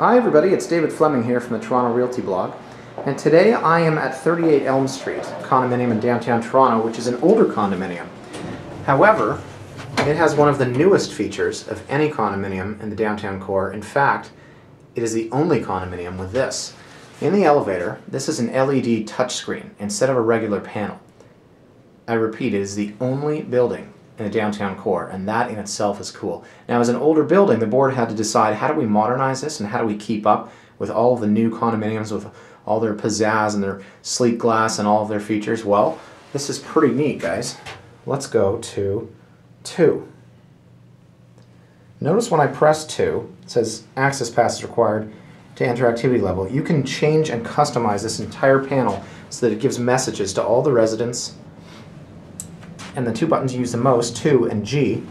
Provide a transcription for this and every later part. Hi everybody, it's David Fleming here from the Toronto Realty Blog, and today I am at 38 Elm Street, a condominium in downtown Toronto, which is an older condominium. However, it has one of the newest features of any condominium in the downtown core. In fact, it is the only condominium with this. In the elevator, this is an LED touchscreen instead of a regular panel. I repeat, it is the only building in the downtown core, and that in itself is cool. Now, as an older building, the board had to decide, how do we modernize this and how do we keep up with all of the new condominiums with all their pizzazz and their sleek glass and all of their features? Well, this is pretty neat, guys. Let's go to 2. Notice when I press 2, it says access pass is required to enter activity level. You can change and customize this entire panel so that it gives messages to all the residents, and the two buttons you use the most, 2 and G,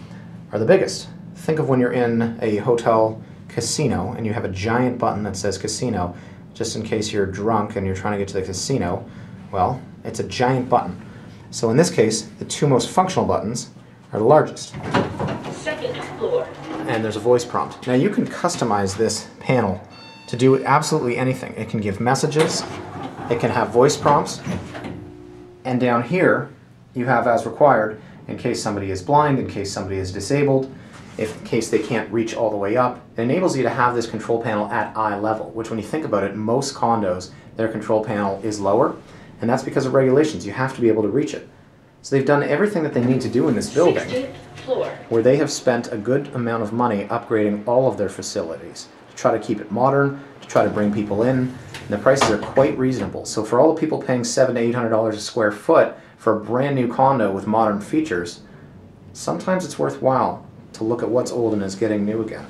are the biggest. Think of when you're in a hotel casino and you have a giant button that says casino, just in case you're drunk and you're trying to get to the casino. Well, it's a giant button. So in this case, the two most functional buttons are the largest. Second floor. And there's a voice prompt. Now you can customize this panel to do absolutely anything. It can give messages, it can have voice prompts, and down here, you have as required, in case somebody is blind, in case somebody is disabled, in case they can't reach all the way up. It enables you to have this control panel at eye level, which when you think about it, most condos, their control panel is lower, and that's because of regulations. You have to be able to reach it. So they've done everything that they need to do in this building, 16th floor, where they have spent a good amount of money upgrading all of their facilities to try to keep it modern, to try to bring people in, and the prices are quite reasonable. So for all the people paying $700 to $800 a square foot, for a brand new condo with modern features, sometimes it's worthwhile to look at what's old and is getting new again.